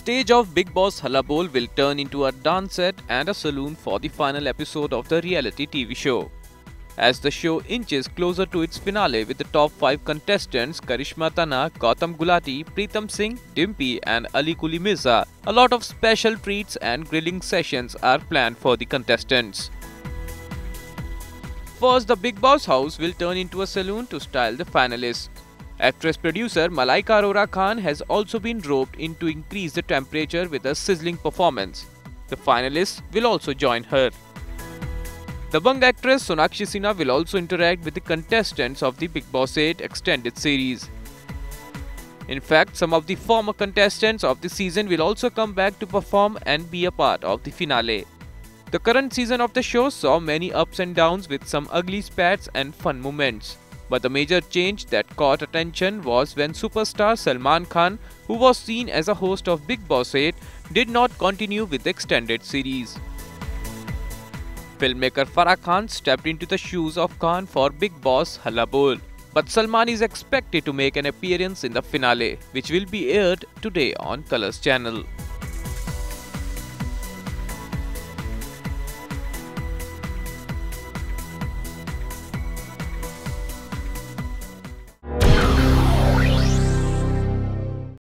stage of Bigg Boss Halla Bol will turn into a dance set and a saloon for the final episode of the reality TV show. As the show inches closer to its finale with the top 5 contestants Karishma Tanna, Gautam Gulati, Pritam Singh, Dimpy and Ali Kuli Mirza, a lot of special treats and grilling sessions are planned for the contestants. First, the Bigg Boss house will turn into a saloon to style the finalists. Actress-producer Malaika Arora Khan has also been roped in to increase the temperature with a sizzling performance. The finalists will also join her. The Bang actress Sonakshi Sinha will also interact with the contestants of the Bigg Boss 8 extended series. In fact, some of the former contestants of the season will also come back to perform and be a part of the finale. The current season of the show saw many ups and downs with some ugly spats and fun moments. But the major change that caught attention was when superstar Salman Khan, who was seen as a host of Bigg Boss 8, did not continue with the extended series. Filmmaker Farah Khan stepped into the shoes of Khan for Bigg Boss Halla Bol, but Salman is expected to make an appearance in the finale, which will be aired today on Colors channel.